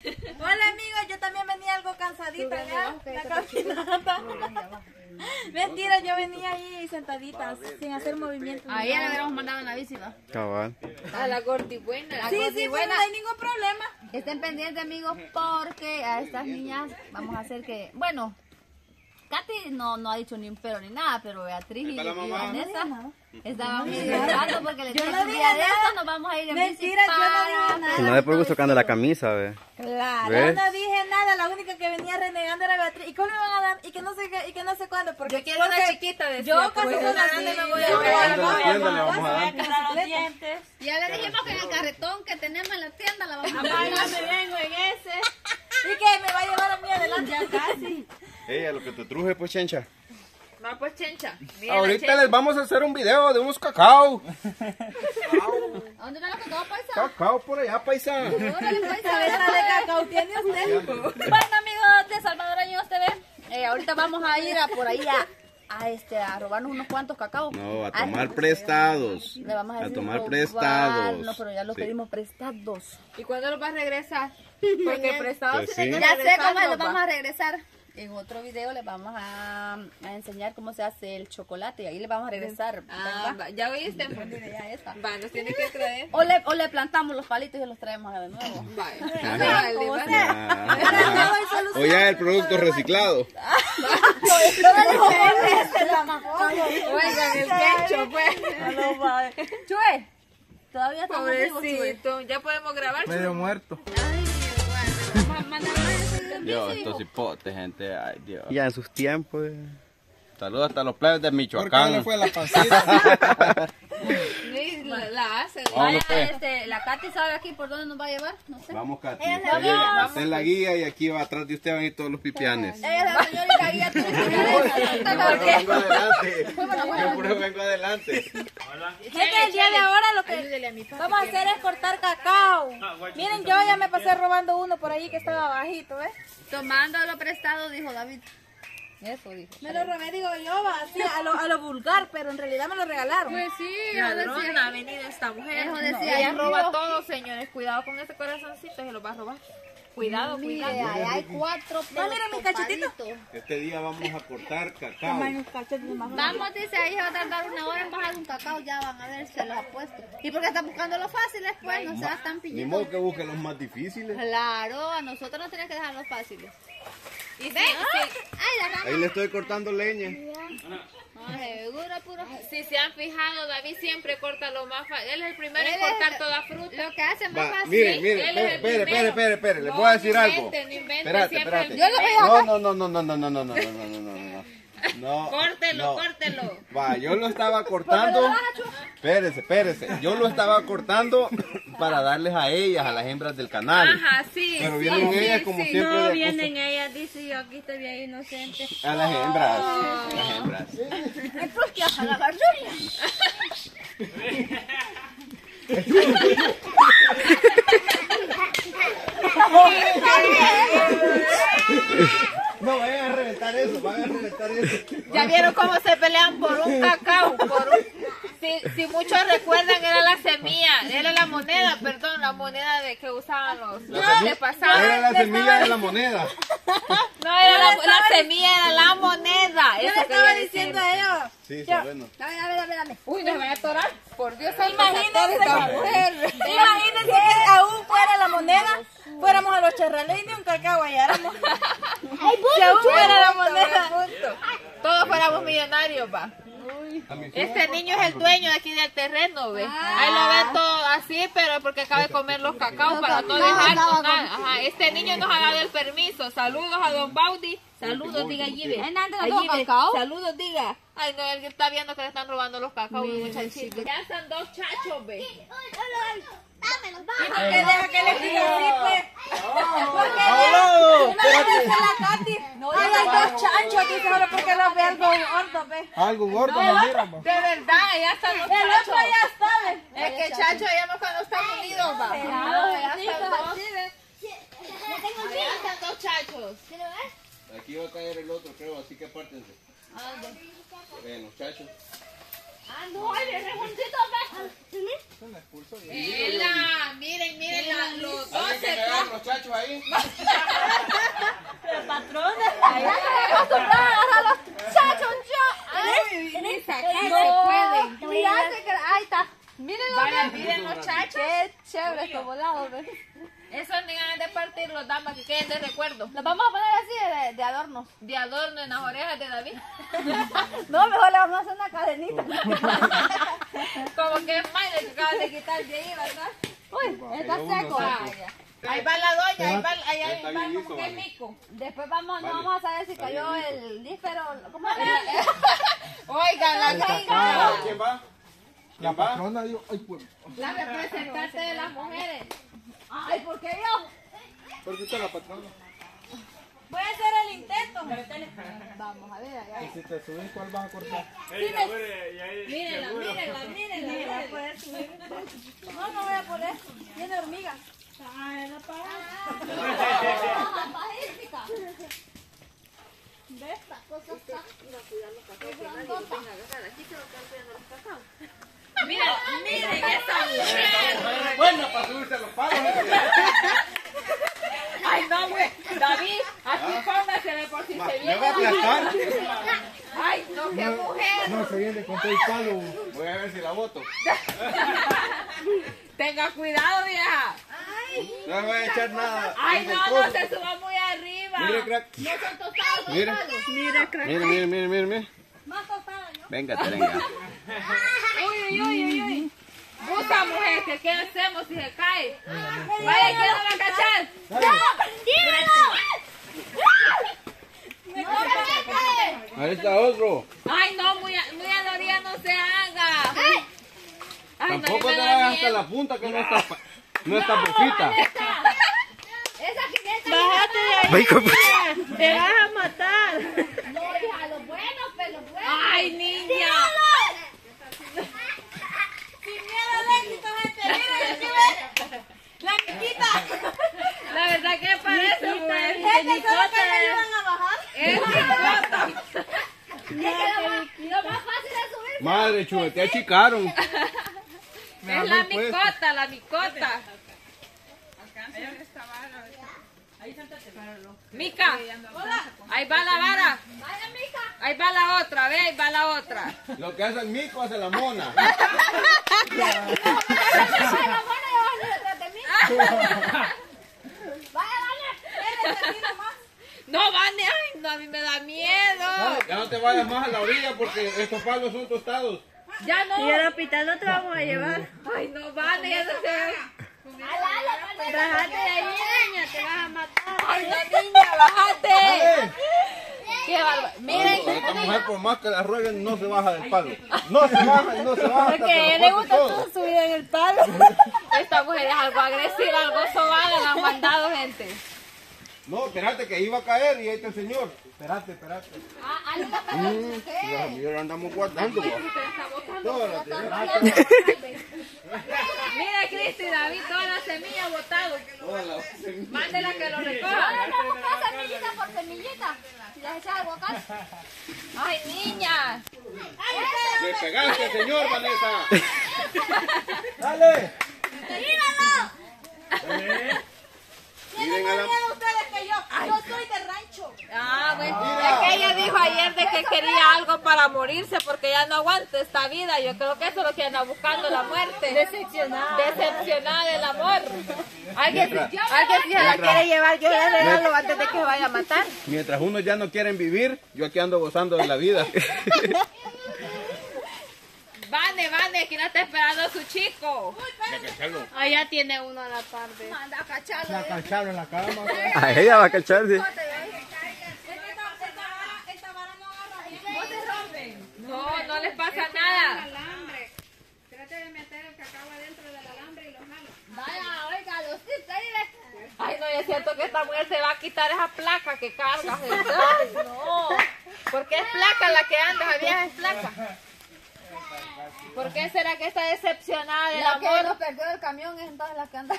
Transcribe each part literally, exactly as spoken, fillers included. Hola amigos, yo también venía algo cansadita ya, la caminata. Mentira, yo venía ahí sentadita, sin hacer movimiento. Ahí ya la habíamos mandado en la bici, ¿va? Cabal. A la gordibuena. Sí, sí, bueno, no hay ningún problema. Estén pendientes amigos, porque a estas niñas vamos a hacer que, bueno, Katy no, no ha dicho ni un pero ni nada, pero Beatriz y, y Vanessa estaban hablando porque les dije un día de esto nos vamos a ir en mentira, bici para... yo no dije nada. Si no es por gusto tocando la camisa, ve. Claro, ¿ves? Yo no dije nada, la única que venía renegando era Beatriz. ¿Y cómo me van a dar? Y que no sé qué, y que no sé cuándo, porque yo quiero una chiquita de yo casi con la grande me voy a dar los dientes. Ya le dijimos que en el carretón que tenemos en la tienda la vamos a poner. Yo me vengo en ese. ¿Y que me va a llevar a mí adelante? Ya casi. Ey, a lo que te truje, pues, chencha. No, pues, chencha. Mira, ahorita chencha. Les vamos a hacer un video de unos cacao. ¿A dónde van los cacao, paisa? Cacao por allá, paisa. No, no, paisa, de cacao tiene usted. Bueno, amigos de Salvadoreños T V, eh, ahorita vamos a ir a por ahí a, a, este, a robarnos unos cuantos cacao. No, a tomar Ay, prestados. Le vamos a, a tomar robar, prestados. No, pero ya los sí. pedimos prestados. ¿Y cuándo los vas a regresar? Porque prestados pues sí. Ya sé cómo los vamos a regresar. En otro video les vamos a, a enseñar cómo se hace el chocolate y ahí les vamos a regresar. Ah, va, ya oíste, ya está. Va, nos tiene que traer. O le, o le plantamos los palitos y los traemos de nuevo. Vale. Vale, vale. O ya el producto reciclado. Oigan, el quecho, pues. Chue, todavía estamos vivos, ya podemos grabar. Medio muerto. Ay, Dios, estos hipotes, gente, ay Dios. Ya en sus tiempos. Saludos hasta los plebes de Michoacán. ¿Por qué no fue la pasita? la, la hace. Vaya, este, la Katy sabe aquí por dónde nos va a llevar, no sé. Vamos, Katy. Esta es la guía y aquí va atrás de usted van a ir todos los pipianes. Ella es la señorita guía. Yo por eso vengo adelante. Hola. Gente, el día de ahora lo que vamos a hacer es cortar cacao. Miren, yo ya me pasé robando uno por ahí que estaba bajito, ¿eh? Tomándolo prestado, dijo David. Eso dijo. Me lo robé, digo yo, así, a, lo, a lo vulgar, pero en realidad me lo regalaron. Pues sí, ladrona ha venido esta mujer. Decía, no, ella roba no. todo, señores. Cuidado con ese corazoncito, se lo va a robar. Cuidado, mira, cuidado. Ahí hay cuatro pelos. No, mira mis cachetitos. Este día vamos a cortar cacao. Vamos, dice, ahí se va a tardar una hora en bajar un cacao. Ya van a ver, se los apuesto. ¿Y porque están buscando los fáciles? Pues no se las están pillando. Ni modo que busquen los más difíciles. Claro, a nosotros nos tienen que dejar los fáciles. ¿Y ven? Ahí le estoy cortando leña. Si se han fijado, David siempre corta lo más fácil. Él es el primero en cortar toda fruta. Lo que hace más fácil. Miren, miren, espere, espere, espere, espere. Les voy a decir algo. Espérate, espérate. No, no, no, no, no, no, no, no, no, no, no. Córtelo, córtelo. Va, yo lo estaba cortando. Espérese, espérese. Yo lo estaba cortando para darles a ellas, a las hembras del canal. Ajá, sí. Pero vienen sí, ellas sí, como sí. siempre. No, vienen ellas, dice yo aquí estoy bien inocente. A las hembras, oh. a las hembras. Entonces, a la barrulla. No, vayan a reventar eso, vayan a reventar eso. Ya vieron cómo se pelean por un cacao, por un... Si, si muchos recuerdan, era la semilla, era la moneda, perdón, la moneda de que usaban los antepasados. Era la semilla de la moneda. No, era la, la semilla, era la moneda. Yo le estaba diciendo a ellos. Sí, sí, bueno. Dame, dame, dame, dame. Uy, nos van a atorar. Por Dios, imagínense, mujer. Imagínense que aún fuera la moneda, fuéramos a los charrales y ni un cacao halláramos. Si aún fuera la moneda, todos fuéramos millonarios, va. Este niño es el dueño de aquí del terreno, ¿ves? Ahí lo ven todo así, pero porque acaba de comer los cacao para no dejarnos nada. Ajá, este niño nos ha dado el permiso. Saludos a don Baudi. Saludos, diga allí, ve. Saludos, diga. Ay, no, él está viendo que le están robando los cacao, muchachito. Ya están dos chachos, ve. Dámelos, vamos. ¿Por qué deja que le diga así, pues? ¿Por qué deja? No, hay dos chanchos aquí, solo porque los ve algo gordo, ve. Algo gordo, no miramos. De verdad, ya están los chachos. El otro ya sabe. Es que chacho, ya no cuando están unidos, va. Ya están dos. Ya están dos chachos. Aquí va a caer el otro, creo, así que apártense. ¿Dónde? En los chachos. Ah, no, el rejoncito acá. Miren, miren, los dos se caen. Los chachos ahí. Pero patrona. Ahí se acostumbrada a agarrar los chachos. En esa casa se puede. Ahí está. Miren, miren los chachos. Qué chévere, como volado, ¿ves? Eso me ganas de partir los damas que queden de recuerdo. Los vamos a poner así de, de adorno. De adorno en las orejas de David. No, mejor le vamos a hacer una cadenita. Como que es madre que acabas de quitar de ahí, ¿verdad? Uy, está seco. Ahí va la doña, ahí va, ahí, ahí va como listo, que vale. Mico. Después vamos, vale. No vamos a saber si cayó el dífero. ¿Cómo era? Oigan, la caiga. ¿Quién va? La patrona dijo, ay, pues. La representante de las mujeres. Ay, ¿por qué yo? Porque usted es la patrona. Voy a hacer el intento. Vamos, a ver, allá. ¿Y si te subís, cuál vas a cortar? Mírenla, mírenla, mírenla. No, no voy a poner. Tiene hormigas. Ay, la paja. Pajística. ¿Ves? Las cosas están. Mira, cuidado los cacaos. Aquí se lo están cuidando los cacaos. Miren, miren esta mujer. Bueno, para subirse los palos. Ay, no, güey. David, aquí póngase de por si se viene. ¿Me va a aplastar? Ay, no, qué mujer. No, se viene con todo el palo. Voy a ver si la boto. Tenga cuidado, vieja. Ay. No me voy a echar nada. Ay, no, no se suba muy arriba. Mire, crack. No son tostadas. Mire, crack. Mire, mire, mire, mire, mire. Más tostadas, ¿no? Venga, venga. Uy, uy, uy, uy. Puta mujer, que ¿qué hacemos si se cae? Ah, vaya, ¿quién no va a cachar? ¡No! ¡Dímelo! ¡Me corre! Ahí está otro. Ay, no, muy a, muy a la orilla no se haga. Ay. Ay, tampoco no, te hagas hasta la punta que no está, no está no, poquita. Esa quinientos. Bájate de ahí. Te vas a matar. No, hija, los buenos, pero los buenos. Ay, niña. ¡Dímelo! La miquita. La verdad que parece pues, es que solo que me iban a bajar. Es mi que lo más fácil es subir. Madre chula, te achicaron. Es la micota, la micota. Mica, ahí va la vara. Ahí va la otra, ve, ahí va la otra. Lo que hace el mico hace la mona. No, Vane, ay, no, a mí me da miedo. Ya no te vayas más a la orilla porque estos palos son tostados. Ya no. Y al hospital no te vamos a llevar. Ay, no, Vane, ya no se ve. Bájate de ahí, niña, te vas a matar. Ay, no, niña, bájate. Qué bárbaro. Miren, esta mujer por más que la rueguen no se baja del palo. No se baja, no se baja. Porque a ella le gusta todo subir en el palo. Esta mujer es algo agresiva, algo sobada, la han mandado, gente. No, espérate que iba a caer y ahí está el señor. Espérate, espérate. Ah, ahí está el señor. Yo lo andamos guardando. Mira, Cristi, David, todas las semillas botadas. Mándela que lo recoja. No, no, no, semillita por semillita. Si las echas a botar. Ay, niña. Le pegaste, señor, Vanessa. Dale. ¡Míralo! Tienen más miedo ustedes que yo. Yo soy de rancho. Ah, bueno. Es que ella dijo ayer de que quería algo para morirse porque ya no aguanta esta vida. Yo creo que eso es lo que anda buscando, la muerte. Decepcionada. Decepcionada del amor. Alguien si se la quiere llevar, yo le regalo antes de que vaya a matar. Mientras unos ya no quieren vivir, yo aquí ando gozando de la vida. Vane, Vane, aquí no está esperando a su chico. Allá tiene uno a la tarde. Manda a cacharlo. La cacharon en la cama. A ella va a cacharse. Esta vara no agarra. No se rompen. No, no les pasa nada. Trate de meter el cacao adentro del alambre y lo jalo. Vaya, oiga, los tips ahí. Ay, no, yo siento que esta mujer se va a quitar esa placa que cargas. Ay, no. Porque es placa la que anda, Javier, es placa. ¿Por qué será que está decepcionada del amor? La que nos perdió el camión es entonces la que anda.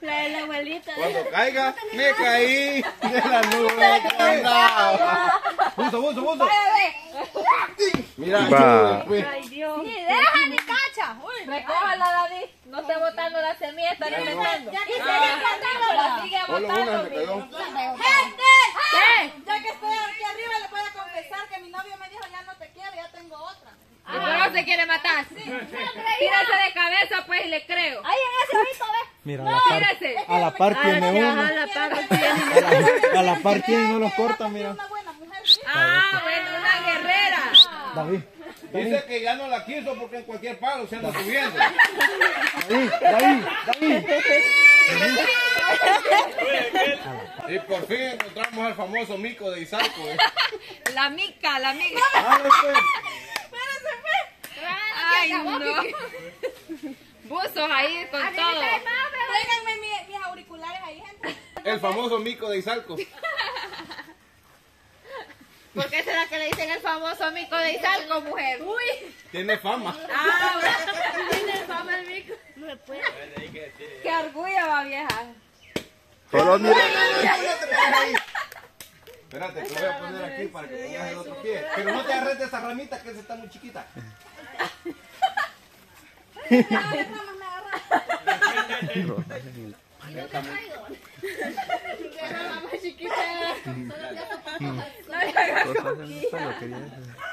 La de la abuelita. Cuando caiga, me caí de la nube. ¡Buzo, buzo, buzo! ¡Vaya, ve! Mira, va. Ay, Dios. Sí, deja mi cacha. Uy, recójala, David. No esté botando la semilla, está alimentando. Ya, ya, ya, ya, sigue botando. Gente, ¿qué? Ya que estoy aquí arriba, le puedo confesar que mi novio me dijo ya no te quiero, ya tengo otra. Ah, no se quiere matar. Sí. Tírase de cabeza, pues, y le creo. Ahí en ese rito, ¿ves? Mira, no, a la par tiene uno. A la par tiene uno. A la par tiene uno los corta, mira. Ah, bueno, una guerrera. David, David. Dice que ya no la quiso porque en cualquier palo se anda subiendo. David, David, David. Y por fin encontramos al famoso Mico de Izalco. ¿Eh? La mica, la mica. Ah, no sé. Ay, no. Buzos ahí con todo. Tráiganme mis, mis auriculares ahí, gente. El famoso Mico de Izalco. ¿Por qué será que le dicen el famoso Mico de Izalco, mujer? Uy. Tiene fama. Ah, bueno. Tiene fama el Mico. No se puede. Qué orgullo, va, vieja. Solo mira. Espérate, te lo voy a poner aquí para que pongas el otro pie. Pero no te agarres de esa ramita que esa está muy chiquita. Y no te traigo. La más chiquita. No le hagas coquilla.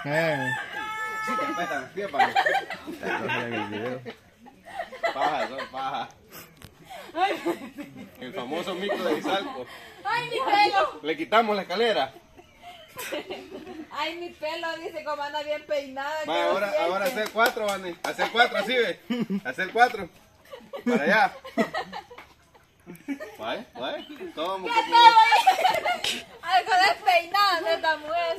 Sí, te petan, fíjate para mí. Paja, son paja. El famoso Mico de Izalco. ¡Ay, mi pelo! Le quitamos la escalera. Ay, mi pelo, dice, como anda bien peinada. Va, ahora, ahora hacer cuatro, Vane. Hacer cuatro, así ve. Hacer cuatro. Para allá. Vale, vale. Todo muy bien. Algo despeinado de esta mujer.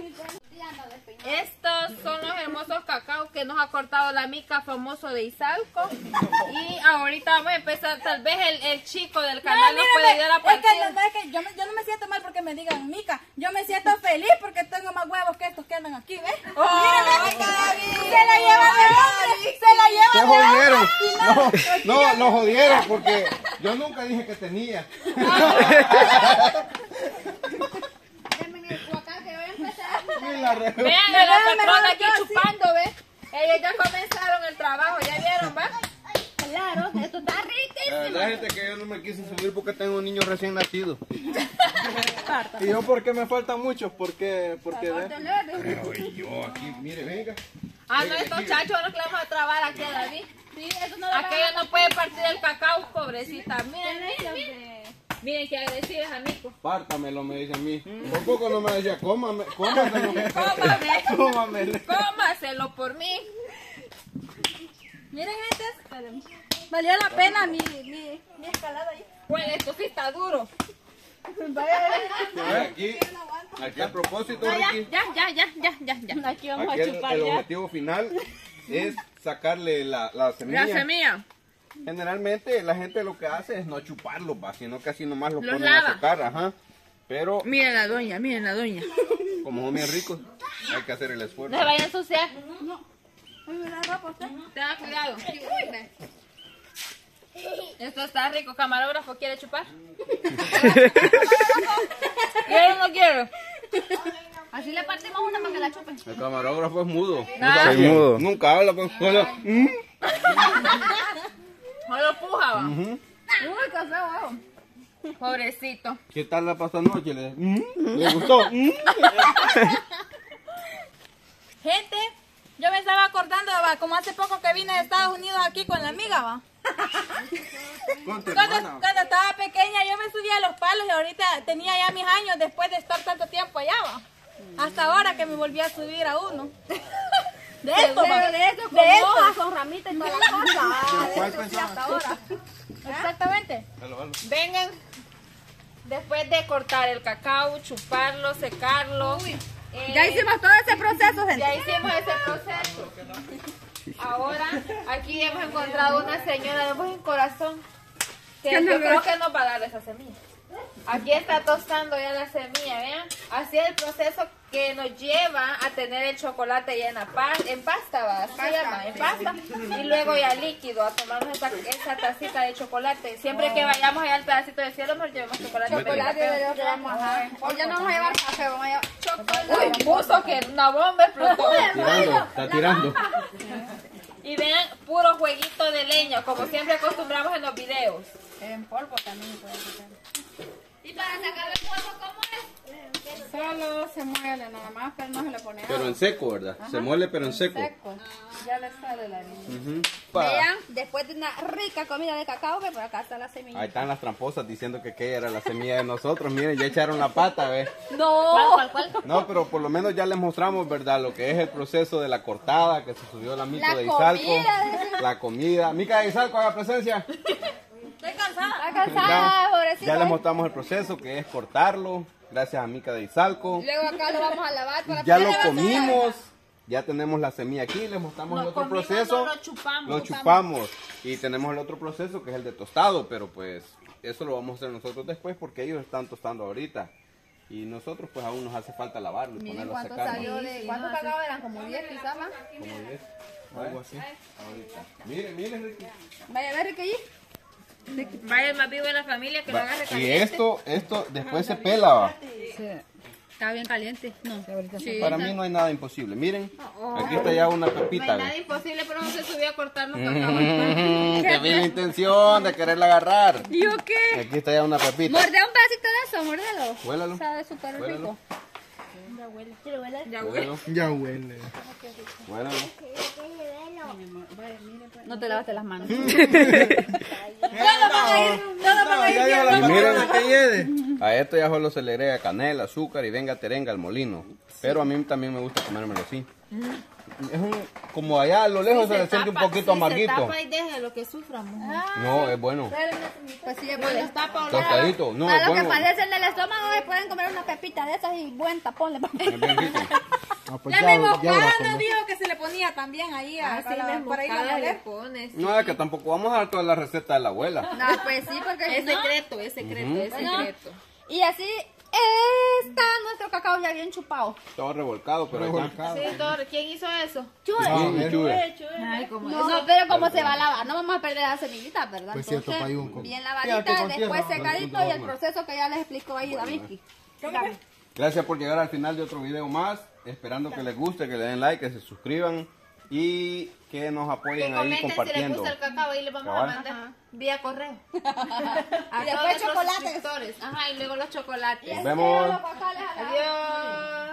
Estos son los hermosos cacao que nos ha cortado la mica famoso de Izalco. Y ahorita vamos a empezar, tal vez el, el chico del canal no, nos puede ayudar a partir. Es que, no, es que yo, yo no me siento mal porque me digan mica, yo me siento feliz porque tengo más huevos que estos que andan aquí, ¿ves? Oh, oh, ¡mírame! ¡Se la llevan de hombre! ¡Se la llevan! ¡Se jodieron! No, no, lo jodieron porque yo nunca dije que tenía. Vean a la patrona aquí chupando, ¿ves? Ellos ya comenzaron el trabajo, ¿ya vieron, va? Claro, esto está riquísimo. La verdad, gente, que yo no me quise subir porque tengo un niño recién nacido. ¿Y yo por qué me faltan muchos? Porque, porque, ¿ves? Pero yo aquí, mire, venga. Ah, no, estos chachos no que le vamos a trabar aquí a David. Sí, eso no lo aquello no puede partir el cacao, pobrecita. Miren, miren, miren. Miren que agradecidas, amigos. Pártamelo, me dice a mí. Por poco no me decía, cómame, cómaselo. Cómame. Cómaselo por mí. Miren, gente, valió la pena mi, mi, mi escalada ahí. Bueno, esto sí está duro. Vaya, aquí, aquí a propósito, Ricky. Ya, ya, ya, ya, ya, ya. Aquí vamos a chupar. El objetivo final es sacarle la, la semilla. La semilla. Generalmente la gente lo que hace es no chuparlos, va, sino que así nomás los, los ponen lava a sacar, ajá. Pero miren la doña, miren la doña. Como son bien ricos, hay que hacer el esfuerzo. No se vayan a ensuciar. No. Tengan cuidado. Esto está rico, camarógrafo, ¿quiere chupar? Yo no quiero. Así le partimos una para que la chupen. El camarógrafo es mudo. Nada. Es mudo. Nunca habla con cosas. No lo puja, va. Uh-huh. Uy, qué feo, wow. Pobrecito. ¿Qué tal la pasada noche? ¿Le, mm? ¿Le gustó? Mm. Gente, yo me estaba acordando, va, como hace poco que vine de Estados Unidos aquí con la amiga, va. Cuando, cuando estaba pequeña yo me subía a los palos y ahorita tenía ya mis años después de estar tanto tiempo allá, va. Hasta ahora que me volví a subir a uno. De esto, de, de esto, con de hojas, esto, con ramitas y todas las cosas. Sí, hasta ahora. Exactamente. Hello, hello. Vengan, después de cortar el cacao, chuparlo, secarlo. Eh, ya hicimos todo ese proceso, gente. Ya hicimos ese proceso. Ahora, aquí hemos encontrado una señora de buen corazón que yo creo que nos va a dar esa semilla. Aquí está tostando ya la semilla, vean. Así es el proceso que nos lleva a tener el chocolate ya en, pa en pasta, ¿va? Así se llama, en pasta. Y luego ya líquido, a tomarnos esa, esa tacita de chocolate. Siempre wow. que vayamos allá al pedacito de cielo, nos llevamos chocolate. Chocolate de los ramos, ajá. Hoy ya no vamos a llevar café, vamos a llevar chocolate. Uy, puso que una bomba explotó. Está tirando. Y vean, puro jueguito de leña, como siempre acostumbramos en los videos. En polvo también puede quitar. ¿Y para sacar el polvo cómo es? Solo se muele nada más, pero no se le pone agua. Pero en seco, ¿verdad? Ajá. Se muele pero en, en seco. seco. Ah. Ya le sale la niña. Uh-huh. Vean, después de una rica comida de cacao, que por acá está la semilla. Ahí están las tramposas diciendo que aquella era la semilla de nosotros. Miren, ya echaron la pata, ¿ves? No. ¿Cuál, cuál, cuál? No, pero por lo menos ya les mostramos, ¿verdad? Lo que es el proceso de la cortada, que se subió la Mica de Izalco. La comida. Mica de Izalco, haga presencia. Estoy cansada. Está cansada, pobrecita. Ya les mostramos el proceso, que es cortarlo, gracias a Mica de Izalco. Luego acá lo vamos a lavar. Para ya lo comimos, ya tenemos la semilla aquí, les mostramos el otro proceso. Lo chupamos. Lo chupamos. Y tenemos el otro proceso, que es el de tostado, pero pues eso lo vamos a hacer nosotros después, porque ellos están tostando ahorita. Y nosotros pues aún nos hace falta lavarlo y ponerlo a secar. ¿Cuánto salió de cuánto cacao eran? Como diez quizás más. Como diez, algo así. Miren, miren, Ricky. Vaya a ver, Ricky. Vaya más vivo de la familia que lo agarre caliente. Y esto, esto después se pela, va. Sí. Está bien caliente. No. Sí, para mí no hay nada imposible. Miren, oh, oh. aquí está ya una pepita. No hay nada ¿ve? imposible, pero no se subió a cortar los cacaos. Que vi la intención de quererla agarrar. ¿Y o qué? Aquí está ya una pepita. Morde un pedacito de eso, muérdelo. Huélalo. Sabe súper rico. Ya huele. Ya huele. Ya huele. Huélalo. No te lavaste las manos. A esto ya solo se le agrega canela, azúcar y venga terenga al molino. Pero a mí también me gusta comérmelo así. Es un, como allá a lo lejos sí, se, se le siente un poquito sí, amarguito. Se tapa y deja lo que suframos. Ah, no, es bueno. Pues sí, es bueno. Tostadito. No, para los que padecen del estómago, se pueden comer una pepita de esas y buen tapón. Es bien rico. No, pues la moscada nos dijo que se le ponía también ahí a, ah, sí, a la, por ahí la le pones. Sí. No, es que tampoco vamos a dar todas las recetas de la abuela. No, pues sí, porque es no. secreto, es secreto, uh-huh. es secreto. Bueno, y así está nuestro cacao ya bien chupado. Todo revolcado, pero revolcado. Sí, todo. ¿Quién hizo eso? Chuve. No, chuve, chuve. Ay, como no, eso. pero como se va a lavar, no vamos a perder la semillita, ¿verdad? Pues cierto, Entonces, bien lavadita, después secadito y el proceso que ya les explicó ahí David. Gracias por llegar al final de otro video más. Esperando que les guste, que le den like, que se suscriban y que nos apoyen que ahí compartiendo. Si les gusta el cacao, ahí les vamos ¿Cabal? a mandar Ajá. vía correo. A y después chocolates. Ajá, y luego los chocolates. Nos vemos. Adiós.